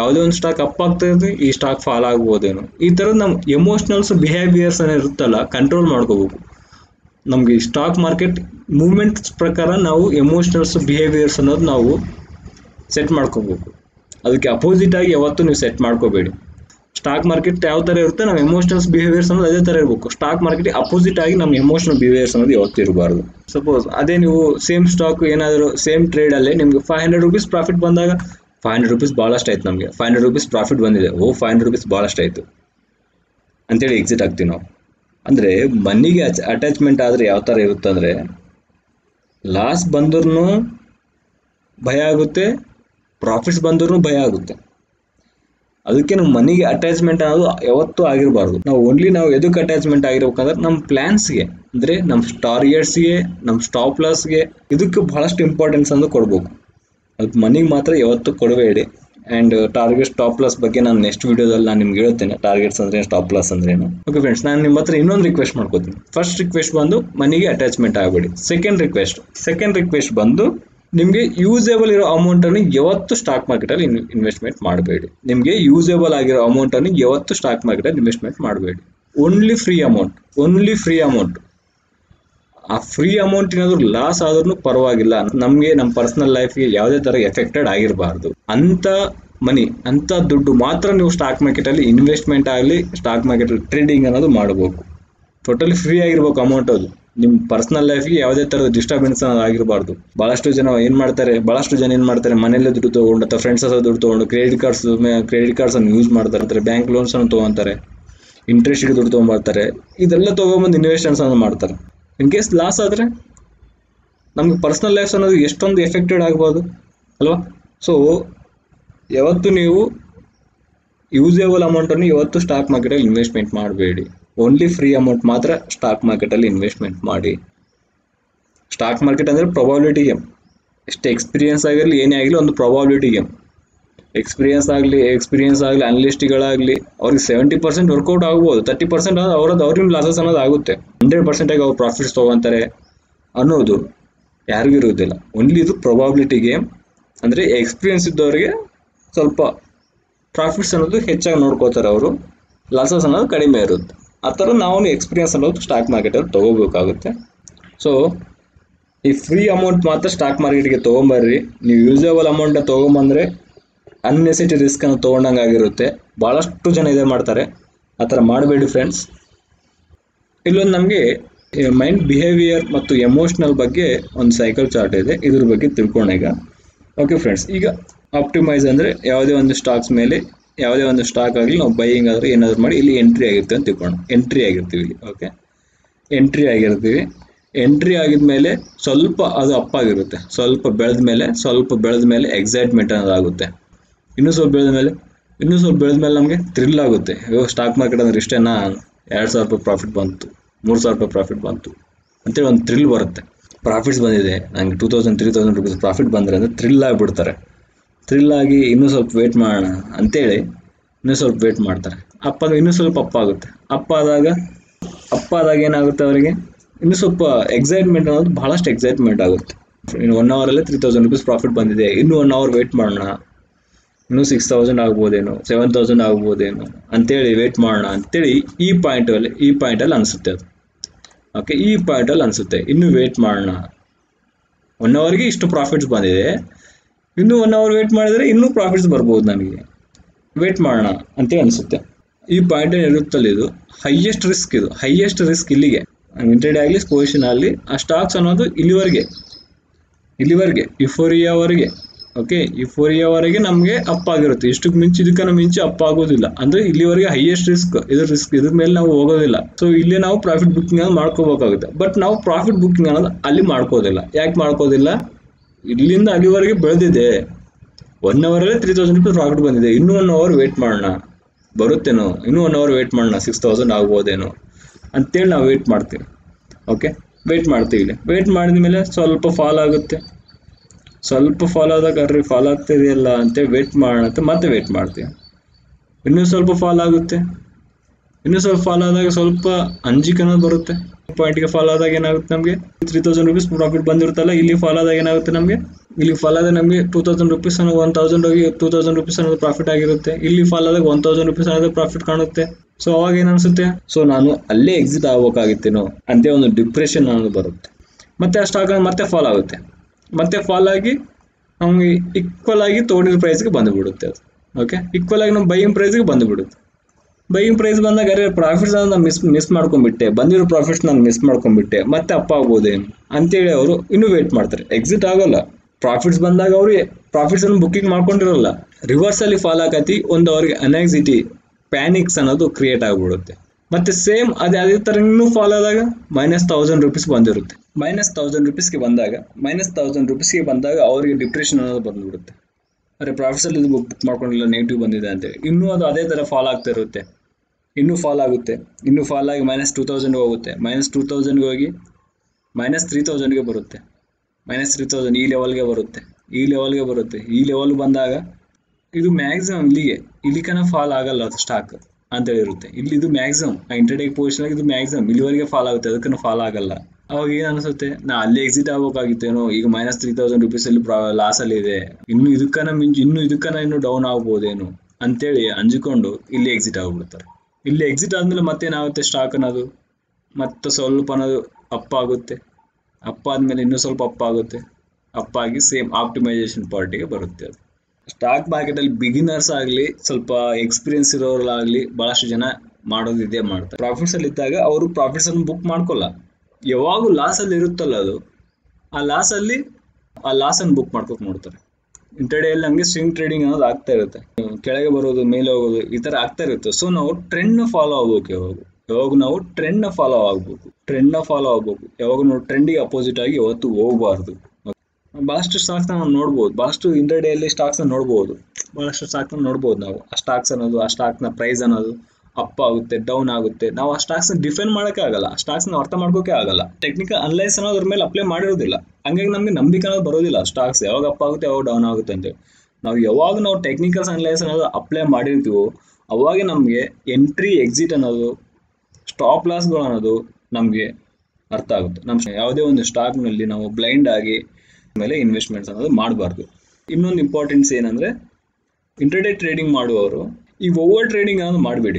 ಯಾವುದೇ ಒಂದು ಸ್ಟಾಕ್ ಅಪ್ ಆಗ್ತಾ ಇರ್ತದೆ ಈ ಸ್ಟಾಕ್ ಫಾಲ್ ಆಗ್ಬೋದೇನೋ, ಈ ಥರದ್ದು ನಮ್ಮ ಎಮೋಷ್ನಲ್ಸ್ ಬಿಹೇವಿಯರ್ಸ್ ಅನ್ನೋ ಇರುತ್ತಲ್ಲ, ಕಂಟ್ರೋಲ್ ಮಾಡ್ಕೋಬೇಕು. ನಮಗೆ ಸ್ಟಾಕ್ ಮಾರ್ಕೆಟ್ ಮೂವ್ಮೆಂಟ್ಸ್ ಪ್ರಕಾರ ನಾವು ಎಮೋಷ್ನಲ್ಸ್ ಬಿಹೇವಿಯರ್ಸ್ ಅನ್ನೋದು ನಾವು ಸೆಟ್ ಮಾಡ್ಕೋಬೇಕು. ಅದಕ್ಕೆ ಅಪೋಸಿಟಾಗಿ ಯಾವತ್ತೂ ನೀವು ಸೆಟ್ ಮಾಡ್ಕೋಬೇಡಿ. ಸ್ಟಾಕ್ ಮಾರ್ಕೆಟ್ ಯಾವ ಥರ ಇರುತ್ತೆ, ನಮ್ಮ ಎಮೋಷ್ನಲ್ಸ್ ಬಿಹೇವಿಯರ್ಸ್ ಅನ್ನೋದು ಅದೇ ಥರ ಇರಬೇಕು. ಸ್ಟಾಕ್ ಮಾರ್ಕೆಟ್ ಅಪೋಸಿಟ್ ಆಗಿ ನಮ್ಮ ಎಮೋಷ್ನಲ್ ಬಿಹೇವಿಯರ್ಸ್ ಅನ್ನೋದು ಯಾವತ್ತೂ ಇರಬಾರ್ದು. ಸಪೋಸ್ ಅದೇ ನೀವು ಸೇಮ್ ಸ್ಟಾಕ್ ಏನಾದರೂ ಸೇಮ್ ಟ್ರೇಡಲ್ಲೇ ನಿಮಗೆ ಫೈವ್ ಹಂಡ್ರೆಡ್ ರುಪೀಸ್ ಪ್ರಾಫಿಟ್ ಬಂದಾಗ, ಫೈವ್ ಹಂಡ್ರೆಡ್ ರುಪೀಸ್ ಭಾಳಷ್ಟು ಆಯಿತು, ನಮಗೆ ಫೈವ್ ಹಂಡ್ರೆಡ್ ರುಪೀಸ್ ಪ್ರಾಫಿಟ್ ಬಂದಿದೆ, ಓ ಫೈವ್ ಹಂಡ್ರೆಡ್ ರುಪೀಸ್ ಭಾಳಷ್ಟು ಆಯಿತು ಅಂತೇಳಿ ಎಕ್ಸಿಟ್ ಆಗ್ತೀವಿ ನಾವು. ಅಂದರೆ ಮನಿಗೆ ಅಚ್ ಅಟ್ಯಾಚ್ಮೆಂಟ್ ಆದರೆ ಯಾವ ಥರ ಇರುತ್ತೆ ಅಂದರೆ, ಲಾಸ್ ಬಂದ್ರೂ ಭಯ ಆಗುತ್ತೆ, ಪ್ರಾಫಿಟ್ಸ್ ಬಂದ್ರೂ ಭಯ ಆಗುತ್ತೆ. ಅದಕ್ಕೆ ನಮ್ಮ ಮನಿಗೆ ಅಟ್ಯಾಚ್ಮೆಂಟ್ ಅನ್ನೋದು ಯಾವತ್ತೂ ಆಗಿರಬಾರ್ದು. ನಾವು ಓನ್ಲಿ ನಾವು ಎದಕ್ಕೆ ಅಟ್ಯಾಚ್ಮೆಂಟ್ ಆಗಿರ್ಬೇಕಂದ್ರೆ ನಮ್ಮ ಪ್ಲ್ಯಾನ್ಸ್ಗೆ, ಅಂದರೆ ನಮ್ಮ ಟಾರ್ಗೆಟ್ಸ್ಗೆ, ನಮ್ಮ ಸ್ಟಾಪ್ ಲಾಸ್ಗೆ, ಇದಕ್ಕೆ ಭಾಳಷ್ಟು ಇಂಪಾರ್ಟೆನ್ಸ್ ಅನ್ನೋದು ಕೊಡಬೇಕು. ಅದು ಮನಿಗೆ ಮಾತ್ರ ಯಾವತ್ತೂ ಕೊಡಬೇಡಿ. ಆ್ಯಂಡ್ ಟಾರ್ಗೆಟ್ ಸ್ಟಾಪ್ ಲಾಸ್ ಬಗ್ಗೆ ನಾನು ನೆಕ್ಸ್ಟ್ ವೀಡಿಯೋದಲ್ಲಿ ನಾನು ನಿಮ್ಗೆ ಹೇಳ್ತೇನೆ, ಟಾರ್ಗೆಟ್ಸ್ ಅಂದರೆ ಸ್ಟಾಪ್ ಲಾಸ್ ಅಂದ್ರೆ ಏನು. ಓಕೆ ಫ್ರೆಂಡ್ಸ್, ನಾನು ನಿಮ್ಮ ಹತ್ರ ಇನ್ನೊಂದು ರಿಕ್ವೆಸ್ಟ್ ಮಾಡ್ಕೋತೀನಿ. ಫಸ್ಟ್ ರಿಕ್ವೆಸ್ಟ್ ಬಂದು ಮನಿಗೆ ಅಟ್ಯಾಚ್ಮೆಂಟ್ ಆಗಬೇಡಿ. ಸೆಕೆಂಡ್ ರಿಕ್ವೆಸ್ಟ್ ಸೆಕೆಂಡ್ ರಿಕ್ವೆಸ್ಟ್ ಬಂದು ನಿಮಗೆ ಯೂಸೇಬಲ್ ಇರೋ ಅಮೌಂಟನ್ನು ಯಾವತ್ತು ಸ್ಟಾಕ್ ಮಾರ್ಕೆಟಲ್ಲಿ ಇನ್ ಇನ್ವೆಸ್ಟ್ಮೆಂಟ್ ಮಾಡಬೇಡಿ. ನಿಮಗೆ ಯೂಸೇಬಲ್ ಆಗಿರೋ ಅಮೌಂಟನ್ನು ಯಾವತ್ತು ಸ್ಟಾಕ್ ಮಾರ್ಕೆಟಲ್ಲಿ ಇನ್ವೆಸ್ಟ್ಮೆಂಟ್ ಮಾಡಬೇಡಿ. Only free amount only free amount ಆ ಫ್ರೀ ಅಮೌಂಟ್ ಏನಾದರೂ ಲಾಸ್ ಆದ್ರೂ ಪರವಾಗಿಲ್ಲ, ನಮಗೆ ನಮ್ಮ ಪರ್ಸನಲ್ ಲೈಫ್ಗೆ ಯಾವುದೇ ಥರ ಎಫೆಕ್ಟೆಡ್ ಆಗಿರಬಾರ್ದು. ಅಂಥ ಮನಿ, ಅಂಥ ದುಡ್ಡು ಮಾತ್ರ ನೀವು ಸ್ಟಾಕ್ ಮಾರ್ಕೆಟಲ್ಲಿ ಇನ್ವೆಸ್ಟ್ಮೆಂಟ್ ಆಗಲಿ, ಸ್ಟಾಕ್ ಮಾರ್ಕೆಟಲ್ಲಿ ಟ್ರೇಡಿಂಗ್ ಅನ್ನೋದು ಮಾಡಬೇಕು. ಟೋಟಲಿ ಫ್ರೀ ಆಗಿರ್ಬೇಕು ಅಮೌಂಟ್. ಅದು ನಿಮ್ಮ ಪರ್ಸನಲ್ ಲೈಫ್ಗೆ ಯಾವುದೇ ಥರದ ಡಿಸ್ಟರ್ಬೆನ್ಸ್ ಅನ್ನೋದು ಆಗಿರಬಾರ್ದು. ಭಾಳಷ್ಟು ಜನ ಏನು ಮಾಡ್ತಾರೆ ಭಾಳಷ್ಟು ಜನ ಏನು ಮಾಡ್ತಾರೆ ಮನೆಯಲ್ಲೇ ದುಡ್ಡು ತೊಗೊಂಡು, ಅಥವಾ ಫ್ರೆಂಡ್ಸ್ ಹತ್ರ ದುಡ್ಡು ತೊಗೊಂಡು, ಕ್ರೆಡಿಟ್ ಕಾರ್ಡ್ಸ್ ಕ್ರೆಡಿಟ್ ಕಾರ್ಡ್ಸನ್ನು ಯೂಸ್ ಮಾಡ್ತಾರೆ, ಅಂದರೆ ಬ್ಯಾಂಕ್ ಲೋನ್ಸನ್ನು ತೊಗೊತಾರೆ, ಇಂಟ್ರೆಸ್ಟ್ಗೆ ದುಡ್ಡು ತೊಗೊಂಬರ್ತಾರೆ, ಇದೆಲ್ಲ ತೊಗೊಂಬಂದು ಇನ್ವೆಸ್ಟ್ಮೆಂಟ್ಸ್ ಅನ್ನು ಮಾಡ್ತಾರೆ. ಇನ್ ಕೇಸ್ ಲಾಸ್ ಆದರೆ ನಮಗೆ ಪರ್ಸ್ನಲ್ ಲೈಫ್ಸ್ ಅನ್ನೋದು ಎಷ್ಟೊಂದು ಎಫೆಕ್ಟೆಡ್ ಆಗ್ಬೋದು ಅಲ್ವಾ? ಸೊ ಯಾವತ್ತು ನೀವು ಯೂಸೇಬಲ್ ಅಮೌಂಟನ್ನು ಯಾವತ್ತು ಸ್ಟಾಕ್ ಮಾರ್ಕೆಟಲ್ಲಿ ಇನ್ವೆಸ್ಟ್ಮೆಂಟ್ ಮಾಡಬೇಡಿ. ಓನ್ಲಿ ಫ್ರೀ ಅಮೌಂಟ್ ಮಾತ್ರ ಸ್ಟಾಕ್ ಮಾರ್ಕೆಟಲ್ಲಿ ಇನ್ವೆಸ್ಟ್ಮೆಂಟ್ ಮಾಡಿ. ಸ್ಟಾಕ್ ಮಾರ್ಕೆಟ್ ಅಂದರೆ ಪ್ರೊಬಾಬಿಲಿಟಿ ಗೇಮ್. ಎಷ್ಟು ಎಕ್ಸ್ಪೀರಿಯನ್ಸ್ ಆಗಿರಲಿ, ಏನೇ ಆಗಲಿ, ಒಂದು ಪ್ರೊಬಾಬಿಲಿಟಿ ಗೇಮ್. ಎಕ್ಸ್ಪೀರಿಯನ್ಸ್ ಆಗಲಿ ಎಕ್ಸ್ಪೀರಿಯನ್ಸ್ ಆಗಲಿ ಅನಲಿಸ್ಟ್ಗಳಾಗಲಿ ಅವ್ರಿಗೆ ಸೆವೆಂಟಿ ಪರ್ಸೆಂಟ್ ವರ್ಕೌಟ್ ಆಗ್ಬೋದು, ತರ್ಟಿ ಪರ್ಸೆಂಟ್ ಅದು ಅವ್ರದ್ದು ಅವ್ರಿಗೂ ಲಾಸಸ್ ಅನ್ನೋದು ಆಗುತ್ತೆ. ಹಂಡ್ರೆಡ್ ಪರ್ಸೆಂಟಾಗಿ ಅವ್ರು ಪ್ರಾಫಿಟ್ಸ್ ತೊಗೊತಾರೆ ಅನ್ನೋದು ಯಾರಿಗೂ ಇರುವುದಿಲ್ಲ. ಓನ್ಲಿ ಇದು ಪ್ರೊಬಾಬಿಲಿಟಿ ಗೇಮ್. ಅಂದರೆ ಎಕ್ಸ್ಪೀರಿಯನ್ಸ್ ಇದ್ದವ್ರಿಗೆ ಸ್ವಲ್ಪ ಪ್ರಾಫಿಟ್ಸ್ ಅನ್ನೋದು ಹೆಚ್ಚಾಗಿ ನೋಡ್ಕೋತಾರೆ ಅವರು. ಲಾಸಸ್ ಅನ್ನೋದು ಕಡಿಮೆ ಇರುತ್ತೆ. ಆ ಥರ ನಾವು ಎಕ್ಸ್ಪೀರಿಯನ್ಸ್ ಅನ್ನೋದು ಸ್ಟಾಕ್ ಮಾರ್ಕೆಟಲ್ಲಿ ತೊಗೋಬೇಕಾಗುತ್ತೆ. ಸೊ ಈ ಫ್ರೀ ಅಮೌಂಟ್ ಮಾತ್ರ ಸ್ಟಾಕ್ ಮಾರ್ಕೆಟ್ಗೆ ತೊಗೊಂಬರ್ರಿ. ನೀವು ಯೂಸೇಬಲ್ ಅಮೌಂಟನ್ನ ತೊಗೊಂಬಂದರೆ ಅನ್ನೆಸೆಸರಿ ರಿಸ್ಕನ್ನು ತೊಗೊಂಡಂಗೆ ಆಗಿರುತ್ತೆ. ಭಾಳಷ್ಟು ಜನ ಇದೇ ಮಾಡ್ತಾರೆ. ಆ ಥರ ಮಾಡಬೇಡಿ ಫ್ರೆಂಡ್ಸ್. ಇಲ್ಲೊಂದು ನಮಗೆ ಮೈಂಡ್ ಬಿಹೇವಿಯರ್ ಮತ್ತು ಎಮೋಷ್ನಲ್ ಬಗ್ಗೆ ಒಂದು ಸೈಕಲ್ ಚಾರ್ಟ್ ಇದೆ, ಇದ್ರ ಬಗ್ಗೆ ತಿಳ್ಕೊಳ್ಳೋಣ ಈಗ. ಓಕೆ ಫ್ರೆಂಡ್ಸ್, ಈಗ ಆಪ್ಟಿಮೈಸ್ ಅಂದರೆ ಯಾವುದೇ ಒಂದು ಸ್ಟಾಕ್ಸ್ ಮೇಲೆ ಯಾವುದೇ ಒಂದು ಸ್ಟಾಕ್ ಆಗಲಿ ನಾವು ಬೈಯಿಂಗ್ ಆದರೆ ಏನಾದರೂ ಮಾಡಿ ಇಲ್ಲಿ ಎಂಟ್ರಿ ಆಗಿರ್ತೀವಿ ಅಂತ ತಿಳ್ಕೊಳ್ಳೋಣ. ಎಂಟ್ರಿ ಆಗಿರ್ತೀವಿ ಇಲ್ಲಿ. ಓಕೆ, ಎಂಟ್ರಿ ಆಗಿರ್ತೀವಿ. ಎಂಟ್ರಿ ಆಗಿದ ಮೇಲೆ ಸ್ವಲ್ಪ ಅದು ಅಪ್ಪಾಗಿರುತ್ತೆ, ಸ್ವಲ್ಪ ಬೆಳೆದ ಮೇಲೆ ಸ್ವಲ್ಪ ಬೆಳೆದ ಮೇಲೆ ಎಕ್ಸೈಟ್ಮೆಂಟ್ ಅನ್ನೋದಾಗುತ್ತೆ. ಇನ್ನೂ ಸ್ವಲ್ಪ ಬೆಳೆದ ಮೇಲೆ ಇನ್ನೂ ಸ್ವಲ್ಪ ಬೆಳೆದ ಮೇಲೆ ನಮಗೆ ಥ್ರಿಲ್ ಆಗುತ್ತೆ. ಇವಾಗ ಸ್ಟಾಕ್ ಮಾರ್ಕೆಟ್ ಅಂದರೆ ಇಷ್ಟೇನಾ, ಎರಡು ಸಾವಿರ ರೂಪಾಯಿ ಪ್ರಾಫಿಟ್ ಬಂತು, ಮೂರು ಸಾವಿರ ರೂಪಾಯಿ ಪ್ರಾಫಿಟ್ ಬಂತು ಅಂತೇಳಿ ಒಂದು ಥ್ರಿಲ್ ಬರುತ್ತೆ. ಪ್ರಾಫಿಟ್ಸ್ ಬಂದಿದೆ ನನಗೆ, two thousand three thousand rupees profit ಬಂದರೆ ಅಂದರೆ ಥ್ರಿಲ್ ಆಗಿಬಿಡ್ತಾರೆ. ಥ್ರಿಲ್ ಆಗಿ ಇನ್ನೂ ಸ್ವಲ್ಪ ವೇಟ್ ಮಾಡೋಣ ಅಂತೇಳಿ ಇನ್ನೂ ಸ್ವಲ್ಪ ವೇಟ್ ಮಾಡ್ತಾರೆ. ಅಪ್ಪ ಅಂದರೆ ಇನ್ನೂ ಸ್ವಲ್ಪ ಅಪ್ಪ ಆಗುತ್ತೆ. ಅಪ್ಪ ಆದಾಗ ಅಪ್ಪ ಆದಾಗ ಏನಾಗುತ್ತೆ, ಅವರಿಗೆ ಇನ್ನು ಸ್ವಲ್ಪ ಎಕ್ಸೈಟ್ಮೆಂಟ್ ಅನ್ನೋದು ಭಾಳಷ್ಟು ಎಕ್ಸೈಟ್ಮೆಂಟ್ ಆಗುತ್ತೆ. ಇನ್ನು ಒನ್ ಅವರಲ್ಲೇ ತ್ರೀ ತೌಸಂಡ್ ರುಪೀಸ್ ಪ್ರಾಫಿಟ್ ಬಂದಿದೆ, ಇನ್ನೂ ಒನ್ ಅವರ್ ವೆಯ್ಟ್ ಮಾಡೋಣ, ಇನ್ನೂ ಸಿಕ್ಸ್ ತೌಸಂಡ್ ಆಗ್ಬೋದೇನು, ಸೆವೆನ್ ತೌಸಂಡ್ ಆಗ್ಬೋದೇನು ಅಂತೇಳಿ ವೆಯ್ಟ್ ಮಾಡೋಣ ಅಂತೇಳಿ ಈ ಪಾಯಿಂಟಲ್ಲಿ ಈ ಪಾಯಿಂಟಲ್ಲಿ ಅನಿಸುತ್ತೆ ಅದು. ಓಕೆ, ಈ ಪಾಯಿಂಟಲ್ಲಿ ಅನಿಸುತ್ತೆ ಇನ್ನೂ ವೆಯ್ಟ್ ಮಾಡೋಣ, ಒನ್ ಅವರ್ಗೆ ಇಷ್ಟು ಪ್ರಾಫಿಟ್ಸ್ ಬಂದಿದೆ, ಇನ್ನೂ ಒನ್ ಅವರ್ ವೆಯ್ಟ್ ಮಾಡಿದರೆ ಇನ್ನೂ ಪ್ರಾಫಿಟ್ಸ್ ಬರ್ಬೋದು ನನಗೆ, ವೆಯ್ಟ್ ಮಾಡೋಣ ಅಂತೇಳಿ ಅನಿಸುತ್ತೆ. ಈ ಪಾಯಿಂಟಲ್ಲಿ ಇರುತ್ತಲ್ಲಿ ಇದು ಹೈಯೆಸ್ಟ್ ರಿಸ್ಕ್, ಇದು ಹೈಯೆಸ್ಟ್ ರಿಸ್ಕ್. ಇಲ್ಲಿಗೆ ಇಂಟ್ರೆಡ್ ಆಗಲಿ ಪೊಸಿಷನ್ ಆಗಲಿ ಆ ಸ್ಟಾಕ್ಸ್ ಅನ್ನೋದು ಇಲ್ಲಿವರೆಗೆ ಇಲ್ಲಿವರೆಗೆ ಯುಫೋರಿಯಾವರೆಗೆ. ಓಕೆ, ಯುಫೋರಿಯಾವರೆಗೆ ನಮಗೆ ಅಪ್ ಆಗಿರುತ್ತೆ. ಇಷ್ಟಕ್ಕೆ ಮಿಂಚು ಇದಕ್ಕೆ ನಮ್ಗೆ ಮಿಂಚು ಅಪ್ ಆಗೋದಿಲ್ಲ. ಅಂದರೆ ಇಲ್ಲಿವರೆಗೆ ಹೈಯೆಸ್ಟ್ ರಿಸ್ಕ್, ಇದ್ರ ರಿಸ್ಕ್ ಇದ್ರ ಮೇಲೆ ನಾವು ಹೋಗೋದಿಲ್ಲ. ಸೊ ಇಲ್ಲಿ ನಾವು ಪ್ರಾಫಿಟ್ ಬುಕ್ಕಿಂಗ್ ಅನ್ನೋದು ಮಾಡ್ಕೋಬೇಕಾಗುತ್ತೆ. ಬಟ್ ನಾವು ಪ್ರಾಫಿಟ್ ಬುಕ್ಕಿಂಗ್ ಅನ್ನೋದು ಅಲ್ಲಿ ಮಾಡ್ಕೋದಿಲ್ಲ. ಯಾಕೆ ಮಾಡ್ಕೋದಿಲ್ಲ, ಇಲ್ಲಿಂದ ಅಲ್ಲಿವರೆಗೆ ಬೆಳೆದಿದೆ, ಒನ್ ಅವರಲ್ಲೇ ತ್ರೀ ತೌಸಂಡ್ ರುಪೀಸ್ ಪ್ರಾಫಿಟ್ ಬಂದಿದೆ, ಇನ್ನೂ ಒನ್ ಅವರ್ ವೆಯ್ಟ್ ಮಾಡೋಣ, ಬರುತ್ತೇನೋ, ಇನ್ನೂ ಒನ್ ಅವರ್ ವೆಯ್ಟ್ ಮಾಡೋಣ, ಸಿಕ್ಸ್ ತೌಸಂಡ್ ಆಗ್ಬೋದೇನೋ ಅಂತೇಳಿ ನಾವು ವೆಯ್ಟ್ ಮಾಡ್ತೀವಿ. ಓಕೆ, ವೆಯ್ಟ್ ಮಾಡ್ತೀವಿ. ಇಲ್ಲಿ ವೆಯ್ಟ್ ಮಾಡಿದ ಮೇಲೆ ಸ್ವಲ್ಪ ಫಾಲ್ ಆಗುತ್ತೆ. ಸ್ವಲ್ಪ ಫಾಲ್ ಆದಾಗ ಅರ್ರಿ ಫಾಲ್ ಆಗ್ತಿದೆಯಲ್ಲ ಅಂತೇಳಿ ವೆಯ್ಟ್ ಮಾಡೋಣ, ಮತ್ತೆ ವೆಯ್ಟ್ ಮಾಡ್ತೀವಿ. ಇನ್ನೂ ಸ್ವಲ್ಪ ಫಾಲ್ ಆಗುತ್ತೆ. ಇನ್ನೂ ಸ್ವಲ್ಪ ಫಾಲ್ ಆದಾಗ ಸ್ವಲ್ಪ ಅಂಜಿಕೆನೋ ಬರುತ್ತೆ. ಪಾಯಿಂಟ್ಗೆ ಫಾಲ್ ಆದಾಗ ಏನಾಗುತ್ತೆ, ನಮಗೆ ತ್ರೀ ತೌಸಂಡ್ ರುಪೀಸ್ ಪ್ರಾಫಿಟ್ ಬಂದಿರುತ್ತಲ್ಲ, ಇಲ್ಲಿ ಫಾಲ್ ಆದಾಗ ಏನಾಗುತ್ತೆ, ನಮಗೆ ಇಲ್ಲಿ ಫಾಲ್ ಆದಾಗ ನಮಗೆ ಟೂ ತೌಸಂಡ್ ರುಪೀಸ್ ಅನ್ನೋದು ಒನ್ ತೌಸಂಡ್ ಹೋಗಿ ಟೂ ತೌಸಂಡ್ ರುಪೀಸ್ ಅನ್ನೋದು ಪ್ರಾಫಿಟ್ ಆಗಿರುತ್ತೆ. ಇಲ್ಲಿ ಫಾಲ್ ಆದಾಗ ಒನ್ ತೌಸಂಡ್ ರುಪೀಸ್ ಅನ್ನೋದು ಪ್ರಾಫಿಟ್ ಕಾಣುತ್ತೆ. ಸೊ ಅವಾಗ ಏನು ಅನಿಸುತ್ತೆ, ಸೊ ನಾನು ಅಲ್ಲೇ ಎಕ್ಸಿಟ್ ಆಗಬೇಕಾಗಿತ್ತೇನೋ ಅಂತೇ ಒಂದು ಡಿಪ್ರೆಷನ್ ಅನ್ನೋದು ಬರುತ್ತೆ. ಮತ್ತೆ ಆ ಸ್ಟಾಕ್ ಮತ್ತೆ ಫಾಲ್ ಆಗುತ್ತೆ. ಮತ್ತೆ ಫಾಲ್ ಆಗಿ ನಮಗೆ ಈಕ್ವಲ್ ಆಗಿ ತೊಗೊಂಡಿರೋ ಪ್ರೈಸ್ಗೆ ಬಂದುಬಿಡುತ್ತೆ ಅದು. ಓಕೆ, ಈಕ್ವಲ್ ಆಗಿ ನಮ್ಮ ಬೈಯಿಂಗ್ ಪ್ರೈಸ್ಗೆ ಬಂದುಬಿಡುತ್ತೆ. ಬೈಯಿಂಗ್ ಪ್ರೈಸ್ ಬಂದಾಗ ಅರೆ ಪ್ರಾಫಿಟ್ಸ್ ನಾನು ನಾನು ಮಿಸ್ ಮಿಸ್ ಮಾಡ್ಕೊಂಡ್ಬಿಟ್ಟೆ, ಬಂದಿರೋ ಪ್ರಾಫಿಟ್ಸ್ ನಾನು ಮಿಸ್ ಮಾಡ್ಕೊಂಡ್ಬಿಟ್ಟೆ, ಮತ್ತೆ ಅಪ್ಪ ಆಗ್ಬೋದೇನು ಅಂತೇಳಿ ಅವರು ಇನ್ನೂ ವೆಯ್ಟ್ ಮಾಡ್ತಾರೆ. ಎಕ್ಸಿಟ್ ಆಗೋಲ್ಲ. ಪ್ರಾಫಿಟ್ಸ್ ಬಂದಾಗ ಅವರು ಪ್ರಾಫಿಟ್ಸನ್ನು ಬುಕ್ಕಿಂಗ್ ಮಾಡ್ಕೊಂಡಿರೋಲ್ಲ. ರಿವರ್ಸಲ್ಲಿ ಫಾಲ್ ಆಗತಿ ಒಂದು ಅವ್ರಿಗೆ ಅನ್ಯಾಂಗ್ಸಿಟಿ, ಪ್ಯಾನಿಕ್ಸ್ ಅನ್ನೋದು ಕ್ರಿಯೇಟ್ ಆಗಿಬಿಡುತ್ತೆ. ಮತ್ತೆ ಸೇಮ್ ಅದೇ ಅದೇ ಥರ ಇನ್ನೂ ಫಾಲ್ ಆದಾಗ ಮೈನಸ್ ತೌಸಂಡ್ ರುಪೀಸ್ ಬಂದಿರುತ್ತೆ. ಮೈನಸ್ ತೌಸಂಡ್ ರುಪೀಸ್ಗೆ ಬಂದಾಗ ಮೈನಸ್ ತೌಸಂಡ್ ರುಪೀಸ್ಗೆ ಬಂದಾಗ ಅವರಿಗೆ ಡಿಪ್ರೆಷನ್ ಅನ್ನೋದು ಬಂದುಬಿಡುತ್ತೆ. ಅರೆ ಪ್ರಾಫಿಟ್ಸಲ್ಲಿ ಇದು ಬುಕ್ ಮಾಡ್ಕೊಂಡಿಲ್ಲ, ನೆಗೆಟಿವ್ ಬಂದಿದೆ ಅಂತೇಳಿ ಇನ್ನೂ ಅದು ಅದೇ ಥರ ಫಾಲ್ ಆಗ್ತಾ ಇರುತ್ತೆ. ಇನ್ನೂ ಫಾಲ್ ಆಗುತ್ತೆ. ಇನ್ನೂ ಫಾಲ್ ಆಗಿ ಮೈನಸ್ ಟೂ ತೌಸಂಡ್ಗೆ ಹೋಗುತ್ತೆ. ಮೈನಸ್ ಟೂ ತೌಸಂಡ್ಗೆ ಹೋಗಿ ಮೈನಸ್ ತ್ರೀ ತೌಸಂಡ್ಗೆ ಬರುತ್ತೆ. ಮೈನಸ್ ತ್ರೀ ತೌಸಂಡ್ ಈ ಲೆವೆಲ್ಗೆ ಬರುತ್ತೆ ಈ ಲೆವೆಲ್ಗೆ ಬರುತ್ತೆ ಈ ಲೆವೆಲ್ ಬಂದಾಗ ಇದು ಮ್ಯಾಕ್ಸಿಮಮ್ ಇಲ್ಲಿಗೆ ಇಲ್ಲಿ ಕನ ಫಾಲ್ ಆಗಲ್ಲ ಅದು ಸ್ಟಾಕ್ ಅಂತೇಳಿರುತ್ತೆ. ಇಲ್ಲಿ ಇದು ಮ್ಯಾಕ್ಸಿಮಮ್ ಆ ಇಂಟ್ರಡೇಟ್ ಪೊಸಿಷನ್ಗೆ ಇದು ಮ್ಯಾಕ್ಸಿಮಮ್ ಇಲ್ಲಿವರೆಗೆ ಫಾಲ್ ಆಗುತ್ತೆ, ಅದಕ್ಕೂ ಫಾಲ್ ಆಗಲ್ಲ. ಅವಾಗ ಏನು ಅನಿಸುತ್ತೆ, ನಾ ಅಲ್ಲಿ ಎಕ್ಸಿಟ್ ಆಗಬೇಕಾಗಿತ್ತೇನೋ, ಈಗ ಮೈನಸ್ ತ್ರೀ ತೌಸಂಡ್ ರುಪೀಸಲ್ಲಿ ಪ್ರಾ ಲಾಸಲ್ಲಿ ಇದೆ, ಇನ್ನೂ ಇದಕ್ಕನ ಮಿಂಚು ಇನ್ನೂ ಇದಕ್ಕನ ಇನ್ನೂ ಡೌನ್ ಆಗ್ಬೋದೇನು ಅಂತೇಳಿ ಅಂಜಿಕೊಂಡು ಇಲ್ಲಿ ಎಕ್ಸಿಟ್ ಆಗಿಬಿಡ್ತಾರೆ. ಇಲ್ಲಿ ಎಕ್ಸಿಟ್ ಆದಮೇಲೆ ಮತ್ತೇನಾಗುತ್ತೆ, ಸ್ಟಾಕ್ ಅನ್ನೋದು ಮತ್ತೆ ಸ್ವಲ್ಪ ಅನ್ನೋದು ಅಪ್ ಆಗುತ್ತೆ. ಅಪ್ ಆದಮೇಲೆ ಇನ್ನೂ ಸ್ವಲ್ಪ ಅಪ್ ಆಗುತ್ತೆ. ಅಪ್ ಆಗಿ ಸೇಮ್ ಆಪ್ಟಿಮೈಸೇಷನ್ ಪಾರ್ಟಿಗೆ ಬರುತ್ತೆ ಅದು. ಸ್ಟಾಕ್ ಮಾರ್ಕೆಟಲ್ಲಿ ಬಿಗಿನರ್ಸ್ ಆಗಲಿ ಸ್ವಲ್ಪ ಎಕ್ಸ್ಪೀರಿಯನ್ಸ್ ಇರೋರಾಗಲಿ ಭಾಳಷ್ಟು ಜನ ಮಾಡೋದು ಇದೇ ಮಾಡ್ತಾರೆ. ಪ್ರಾಫಿಟ್ಸಲ್ಲಿ ಇದ್ದಾಗ ಅವರು ಪ್ರಾಫಿಟ್ಸನ್ನು ಬುಕ್ ಮಾಡ್ಕೊಳ್ಳಲ್ಲ. ಯಾವಾಗೂ ಲಾಸಲ್ಲಿ ಇರುತ್ತಲ್ಲ ಅದು, ಆ ಲಾಸಲ್ಲಿ ಆ ಲಾಸನ್ನು ಬುಕ್ ಮಾಡ್ಕೊಕ್ಕೆ ನೋಡ್ತಾರೆ. ಇಂಟರ್ಡೇಯಲ್ಲಿ ನಮಗೆ ಸ್ವಿಂಗ್ ಟ್ರೇಡಿಂಗ್ ಅನ್ನೋದು ಆಗ್ತಾ ಇರುತ್ತೆ. ಕೆಳಗೆ ಬರೋದು ಮೇಲೆ ಹೋಗೋದು ಈ ಥರ ಆಗ್ತಾ ಇರುತ್ತೆ. ಸೊ ನಾವು ಟ್ರೆಂಡ್ನ ಫಾಲೋ ಆಗ್ಬೇಕು. ಯಾವಾಗ ಯಾವಾಗ ನಾವು ಟ್ರೆಂಡ್ನ ಫಾಲೋ ಆಗ್ಬೇಕು ಟ್ರೆಂಡ್ನ ಫಾಲೋ ಆಗ್ಬೇಕು ಯಾವಾಗ ನಾವು ಟ್ರೆಂಡಿಗೆ ಅಪೋಸಿಟ್ ಆಗಿ ಯಾವತ್ತು ಹೋಗಬಾರ್ದು. ಭಾಳಷ್ಟು ಸ್ಟಾಕ್ಸ್ನ ನಾವು ನೋಡ್ಬೋದು, ಭಾಳಷ್ಟು ಇಂಟರ್ಡೇಯಲ್ಲಿ ಸ್ಟಾಕ್ಸ್ನ ನೋಡ್ಬೋದು, ಭಾಳಷ್ಟು ಸ್ಟಾಕ್ನ ನೋಡ್ಬೋದು ನಾವು. ಆ ಸ್ಟಾಕ್ಸ್ ಅನ್ನೋದು, ಆ ಸ್ಟಾಕ್ನ ಪ್ರೈಸ್ ಅನ್ನೋದು ಅಪ್ ಆಗುತ್ತೆ, ಡೌನ್ ಆಗುತ್ತೆ. ನಾವು ಆ ಸ್ಟಾಕ್ಸ್ನ ಡಿಫೆಂಡ್ ಮಾಡೋಕ್ಕೆ ಆಗಲ್ಲ, ಆ ಸ್ಟಾಕ್ಸ್ನ ಅರ್ಥ ಮಾಡ್ಕೋಕೆ ಆಗಲ್ಲ. ಟೆಕ್ನಿಕಲ್ ಅನಲೈಸ್ ಅನ್ನೋದ್ರ ಮೇಲೆ ಅಪ್ಲೈ ಮಾಡಿರೋದಿಲ್ಲ. ಹಂಗಾಗಿ ನಮಗೆ ನಂಬಿಕೆ ಅನ್ನೋದು ಬರೋದಿಲ್ಲ. ಸ್ಟಾಕ್ಸ್ ಯಾವಾಗ ಅಪ್ ಆಗುತ್ತೆ ಯಾವಾಗ ಡೌನ್ ಆಗುತ್ತೆ ಅಂತೇಳಿ ನಾವು ಯಾವಾಗ ನಾವು ಟೆಕ್ನಿಕಲ್ಸ್ ಅನಲೈಸ್ ಅನ್ನೋದು ಅಪ್ಲೈ ಮಾಡಿರ್ತೀವೋ ಅವಾಗ ನಮಗೆ ಎಂಟ್ರಿ ಎಕ್ಸಿಟ್ ಅನ್ನೋದು, ಸ್ಟಾಪ್ ಲಾಸ್ಗಳು ಅನ್ನೋದು ನಮಗೆ ಅರ್ಥ ಆಗುತ್ತೆ. ನಮ್ಮ ಯಾವುದೇ ಒಂದು ಸ್ಟಾಕ್ನಲ್ಲಿ ನಾವು ಬ್ಲೈಂಡ್ ಆಗಿ ಮೇಲೆ ಇನ್ವೆಸ್ಟ್ಮೆಂಟ್ಸ್ ಅನ್ನೋದು ಮಾಡಬಾರ್ದು. ಇನ್ನೊಂದು ಇಂಪಾರ್ಟೆನ್ಸ್ ಏನಂದರೆ, ಇಂಟರ್ಡೇ ಟ್ರೇಡಿಂಗ್ ಮಾಡುವವರು If over trading on the Madbid,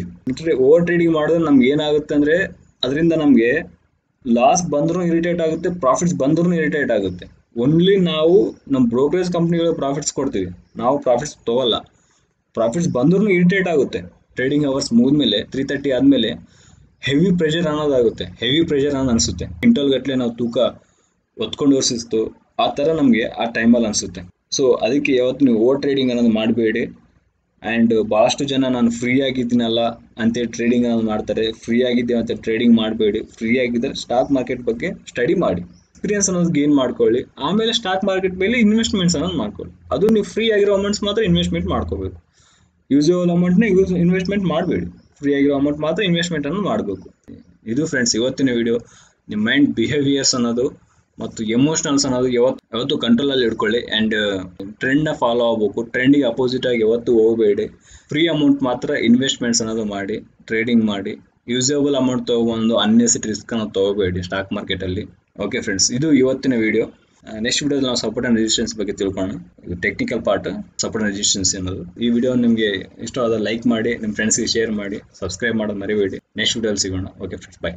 over trading model, Namgenagandre, Adrinda Namge, last Bandru irritate agate, profits Bandru irritate agate. Only now, Nam brokerage company will profits korti. Now profits toala. Profits Bandru irritate agate. Trading hours smooth mele, three thirty admele, heavy pressure anadagate, heavy pressure anansute. Intel Gatlin of Tuka, Otkondorsis to Atharanamge, a time balansute. So Adiki Yotnu over trading on the Madbid. And balastu jana nanu free agidinalla ante trading annu martare free agide ante trading madbedi free agidre stock market ಬಗ್ಗೆ study ಮಾಡಿ experience ಅನ್ನೋದು gain ಮಾಡ್ಕೊಳ್ಳಿ ಆಮೇಲೆ stock market ಮೇಲೆ investments ಅನ್ನೋದು ಮಾಡ್ಕೊಳ್ಳಿ ಅದು ನೀವು free ಆಗಿರೋ amounts ಮಾತ್ರ investment ಮಾಡ್ಕೋಬೇಕು usual amount ನೇ investment ಮಾಡಬೇಡಿ free ಆಗಿರೋ amount ಮಾತ್ರ investment ಅನ್ನು ಮಾಡಬೇಕು ಇದು ಫ್ರೆಂಡ್ಸ್ ಇವತ್ತಿನ ವಿಡಿಯೋ ನಿಮ್ಮ mind behaviors ಅನ್ನೋದು ಮತ್ತು emotionals ಅನ್ನೋದು ಯಾವತ್ತು ಕಂಟ್ರೋಲ್ ಅಲ್ಲಿ ಇಟ್ಕೊಳ್ಳಿ and ಟ್ರೆಂಡ್ ನ ಫಾಲೋ ಆಗಬೇಕು ಟ್ರೆಂಡ್ ಗೆ ಅಪೋಸಿಟ್ ಆಗಿ ಯಾವತ್ತು ಹೋಗಬೇಡಿ ಫ್ರೀ ಅಮೌಂಟ್ ಮಾತ್ರ ಇನ್ವೆಸ್ಟ್ಮೆಂಟ್ಸ್ ಅನ್ನೋದು ಮಾಡಿ ಟ್ರೇಡಿಂಗ್ ಮಾಡಿ ಯೂಸಬಲ್ ಅಮೌಂಟ್ ತಗೊಂಡು ಅನ್ನೆಸೆಸರಿ ರಿಸ್ಕ್ ಅನ್ನು ತಗೋಬೇಡಿ ಸ್ಟಾಕ್ ಮಾರ್ಕೆಟ್ ಅಲ್ಲಿ ಓಕೆ ಫ್ರೆಂಡ್ಸ್ ಇದು ಇವತ್ತಿನ ವಿಡಿಯೋ ನೆಕ್ಸ್ಟ್ ವಿಡಿಯೋದಲ್ಲಿ ನಾವು ಸಪೋರ್ಟ್ ಅಂಡ್ ರೆಸಿಸ್ಟೆನ್ಸ್ ಬಗ್ಗೆ ತಿಳ್ಕೊಳ್ಳೋಣ ಇದು technical part support and resistance ಅನ್ನೋದು ಈ ವಿಡಿಯೋ ನಿಮಗೆ ಇಷ್ಟ ಆದ್ರೆ ಲೈಕ್ ಮಾಡಿ ನಿಮ್ಮ ಫ್ರೆಂಡ್ಸ್ ಗೆ ಶೇರ್ ಮಾಡಿ ಸಬ್ಸ್ಕ್ರೈಬ್ ಮಾಡೋದು ಮರಿಬೇಡಿ ನೆಕ್ಸ್ಟ್ ವಿಡಿಯೋದಲ್ಲಿ ಸಿಗೋಣ ಓಕೆ ಫ್ರೆಂಡ್ಸ್ ಬೈ